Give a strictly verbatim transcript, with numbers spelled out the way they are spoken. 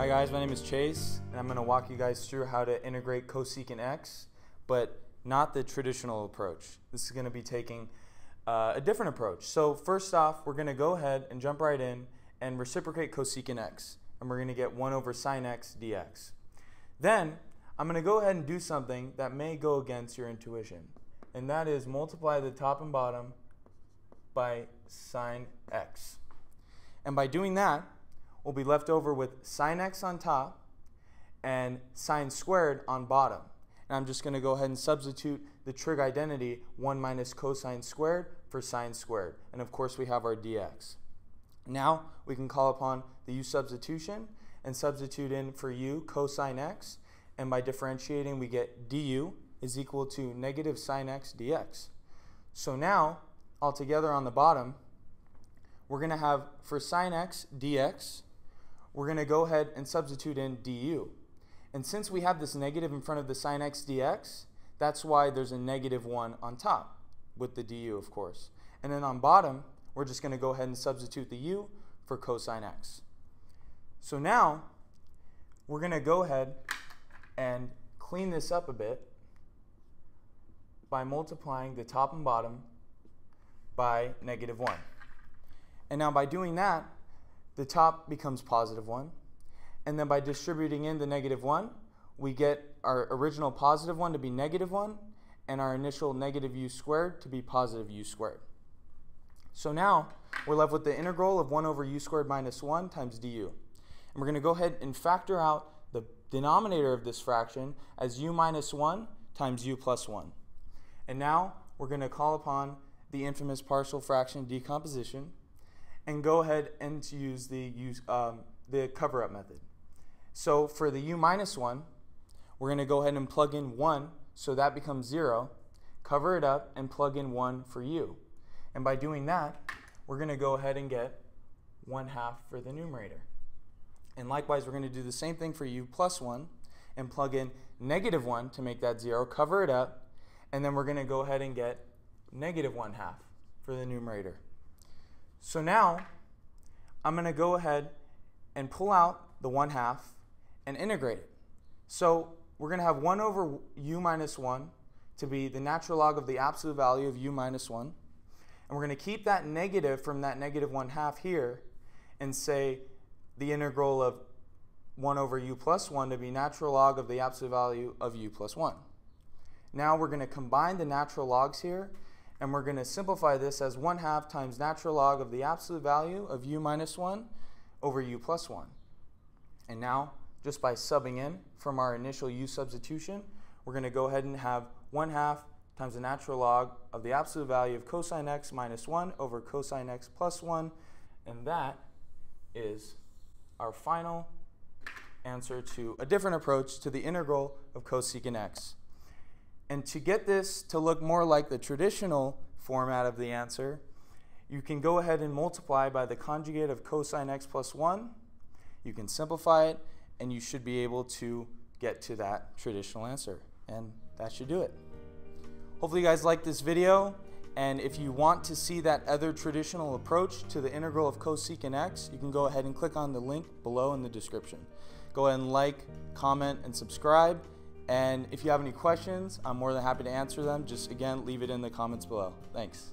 Hi guys, my name is Chase, and I'm going to walk you guys through how to integrate cosecant x, but not the traditional approach. This is going to be taking uh, a different approach. So first off, we're going to go ahead and jump right in and reciprocate cosecant x, and we're going to get one over sine x dx. Then, I'm going to go ahead and do something that may go against your intuition, and that is multiply the top and bottom by sine x. And by doing that, we'll be left over with sine x on top and sine squared on bottom. And I'm just going to go ahead and substitute the trig identity one minus cosine squared for sine squared. And of course we have our dx. Now we can call upon the u substitution and substitute in for u cosine x. And by differentiating we get du is equal to negative sine x dx. So now altogether on the bottom we're going to have for sine x dx we're going to go ahead and substitute in du. And since we have this negative in front of the sine x dx, that's why there's a negative one on top with the du, of course. And then on bottom, we're just going to go ahead and substitute the u for cosine x. So now, we're going to go ahead and clean this up a bit by multiplying the top and bottom by negative one. And now by doing that, the top becomes positive one. And then by distributing in the negative one, we get our original positive one to be negative one and our initial negative u squared to be positive u squared. So now we're left with the integral of one over u squared minus one times du. And we're going to go ahead and factor out the denominator of this fraction as u minus one times u plus one. And now we're going to call upon the infamous partial fraction decomposition and go ahead and use the, use, um, the cover-up method. So for the u minus one, we're going to go ahead and plug in one, so that becomes zero, cover it up, and plug in one for u. And by doing that, we're going to go ahead and get one half for the numerator. And likewise, we're going to do the same thing for u plus one, and plug in negative one to make that zero, cover it up, and then we're going to go ahead and get negative one half for the numerator. So now, I'm going to go ahead and pull out the one half and integrate it. So we're going to have one over u minus one to be the natural log of the absolute value of u minus one. And we're going to keep that negative from that negative one half here and say the integral of one over u plus one to be natural log of the absolute value of u plus one. Now we're going to combine the natural logs here, and we're going to simplify this as one half times natural log of the absolute value of u minus one over u plus one. And now, just by subbing in from our initial u substitution, we're going to go ahead and have one half times the natural log of the absolute value of cosine x minus one over cosine x plus one. And that is our final answer to a different approach to the integral of cosecant x. And to get this to look more like the traditional format of the answer, you can go ahead and multiply by the conjugate of cosine x plus one. You can simplify it, and you should be able to get to that traditional answer. And that should do it. Hopefully you guys liked this video. And if you want to see that other traditional approach to the integral of cosecant x, you can go ahead and click on the link below in the description. Go ahead and like, comment, and subscribe. And if you have any questions, I'm more than happy to answer them. Just, again, leave it in the comments below. Thanks.